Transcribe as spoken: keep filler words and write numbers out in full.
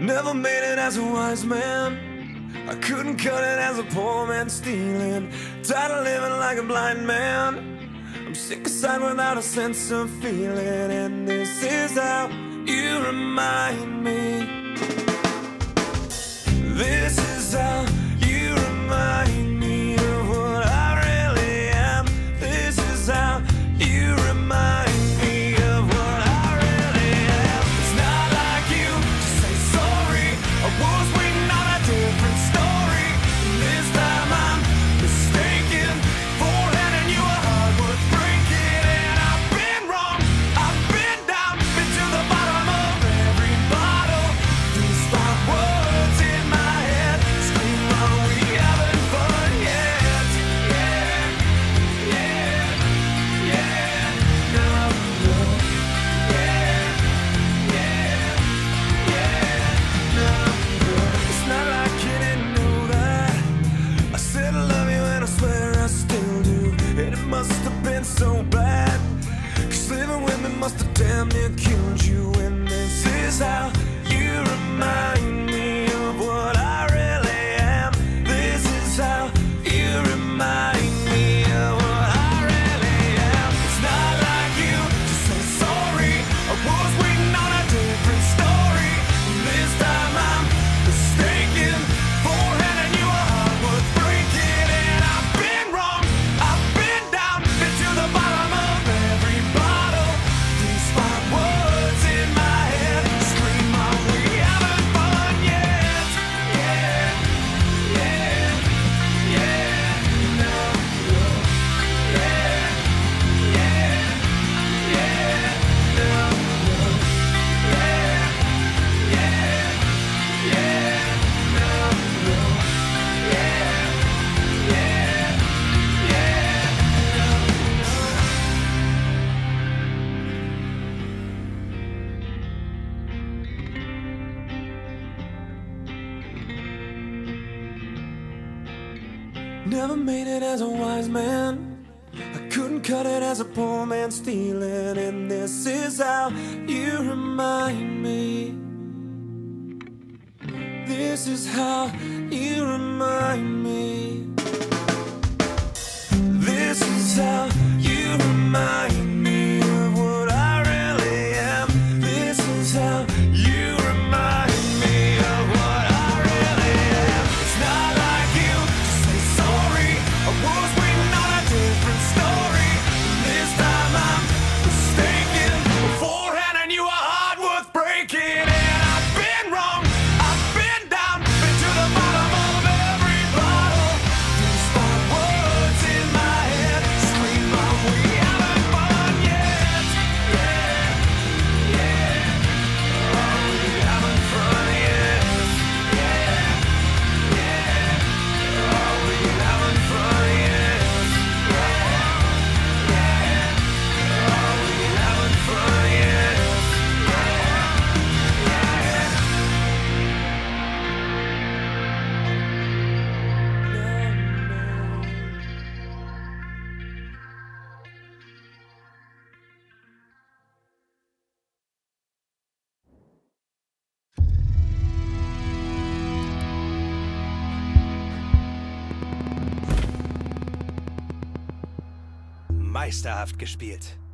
Never made it as a wise man. I couldn't cut it as a poor man stealing. Tired of living like a blind man. I'm sick aside without a sense of feeling. And this is how you remind me. This is how you remind me of what I really am. This is how you remind me. So bad, 'cause living with me must have damn near killed you. And this is how you remind me of what I really am. This is how you remind me. Never made it as a wise man. I couldn't cut it as a poor man stealing. And this is how you remind me. This is how you remind me. This is how you remind me of what I really am. This is how you remind me. Meisterhaft gespielt.